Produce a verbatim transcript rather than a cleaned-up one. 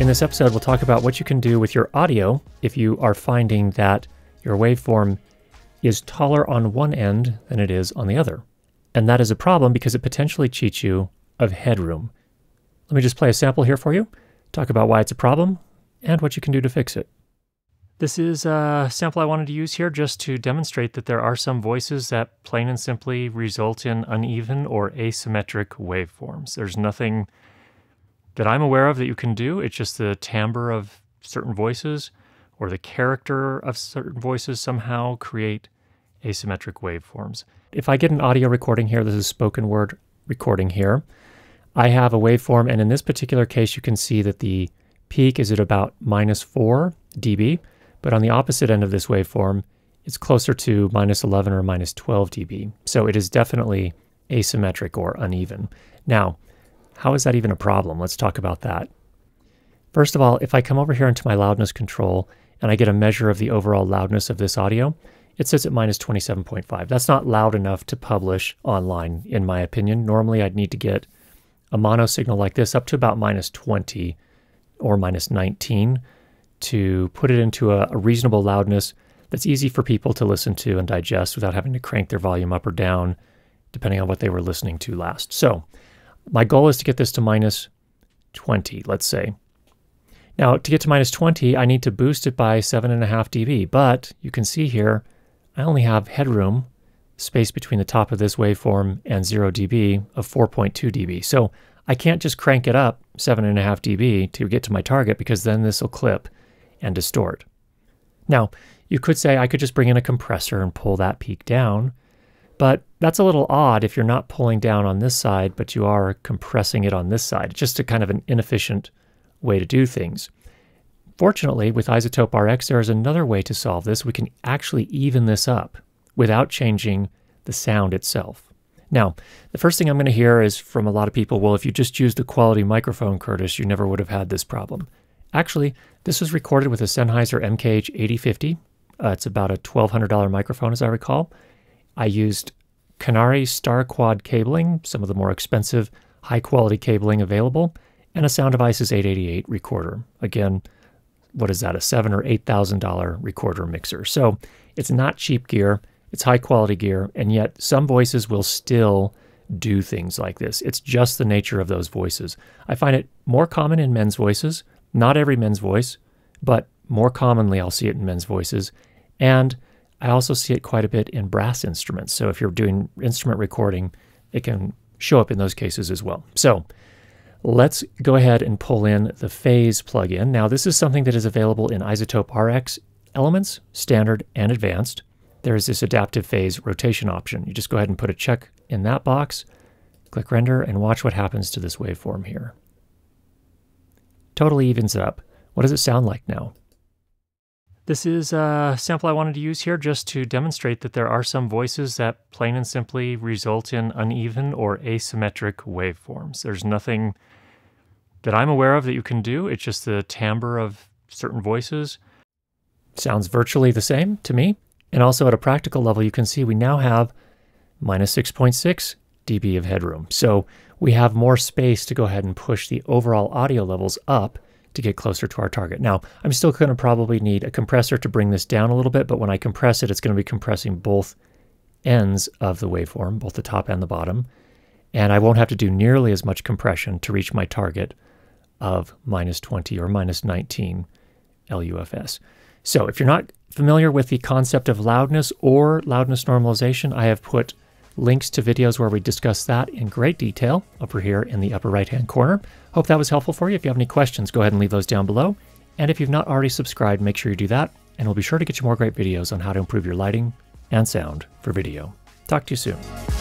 In this episode, we'll talk about what you can do with your audio if you are finding that your waveform is taller on one end than it is on the other. And that is a problem because it potentially cheats you of headroom. Let me just play a sample here for you, talk about why it's a problem, and what you can do to fix it. This is a sample I wanted to use here just to demonstrate that there are some voices that plain and simply result in uneven or asymmetric waveforms. There's nothing that I'm aware of that you can do. It's just the timbre of certain voices or the character of certain voices somehow create asymmetric waveforms. If I get an audio recording here, this is spoken word recording here, I have a waveform, and in this particular case, you can see that the peak is at about minus four dB. But on the opposite end of this waveform, it's closer to minus eleven or minus twelve dB. So it is definitely asymmetric or uneven. Now, how is that even a problem? Let's talk about that. First of all, if I come over here into my loudness control and I get a measure of the overall loudness of this audio, it sits at minus twenty-seven point five. That's not loud enough to publish online, in my opinion. Normally, I'd need to get a mono signal like this up to about minus twenty or minus nineteen. To put it into a, a reasonable loudness that's easy for people to listen to and digest without having to crank their volume up or down, depending on what they were listening to last. So my goal is to get this to minus twenty, let's say. Now, to get to minus twenty, I need to boost it by seven point five dB, but you can see here, I only have headroom, space between the top of this waveform and zero dB of four point two dB. So I can't just crank it up seven point five dB to get to my target, because then this will clip and distort. Now, you could say I could just bring in a compressor and pull that peak down, but that's a little odd if you're not pulling down on this side, but you are compressing it on this side. It's just a kind of an inefficient way to do things. Fortunately, with iZotope R X, there is another way to solve this. We can actually even this up without changing the sound itself. Now, the first thing I'm going to hear is from a lot of people, well, if you just used a quality microphone, Curtis, you never would have had this problem. Actually, this was recorded with a Sennheiser M K H eighty fifty. Uh, it's about a twelve hundred dollar microphone, as I recall. I used Canari Star Quad cabling, some of the more expensive, high-quality cabling available, and a Sound Devices eight eighty-eight recorder. Again, what is that, a seven thousand dollar or eight thousand dollar recorder mixer. So it's not cheap gear, it's high-quality gear, and yet some voices will still do things like this. It's just the nature of those voices. I find it more common in men's voices. Not every men's voice, but more commonly I'll see it in men's voices. And I also see it quite a bit in brass instruments. So if you're doing instrument recording, it can show up in those cases as well. So let's go ahead and pull in the phase plugin. Now, this is something that is available in iZotope R X Elements, Standard, and Advanced. There is this adaptive phase rotation option. You just go ahead and put a check in that box, click render, and watch what happens to this waveform here. Totally evens up. What does it sound like now? This is a sample I wanted to use here just to demonstrate that there are some voices that plain and simply result in uneven or asymmetric waveforms. There's nothing that I'm aware of that you can do. It's just the timbre of certain voices. Sounds virtually the same to me. And also at a practical level, you can see we now have minus six point six dB of headroom. So we have more space to go ahead and push the overall audio levels up to get closer to our target. Now, I'm still going to probably need a compressor to bring this down a little bit, but when I compress it, it's going to be compressing both ends of the waveform, both the top and the bottom, and I won't have to do nearly as much compression to reach my target of minus twenty or minus nineteen L U F S. So if you're not familiar with the concept of loudness or loudness normalization, I have put links to videos where we discuss that in great detail over here in the upper right-hand corner. Hope that was helpful for you. If you have any questions, go ahead and leave those down below. And if you've not already subscribed, make sure you do that, and we'll be sure to get you more great videos on how to improve your lighting and sound for video. Talk to you soon.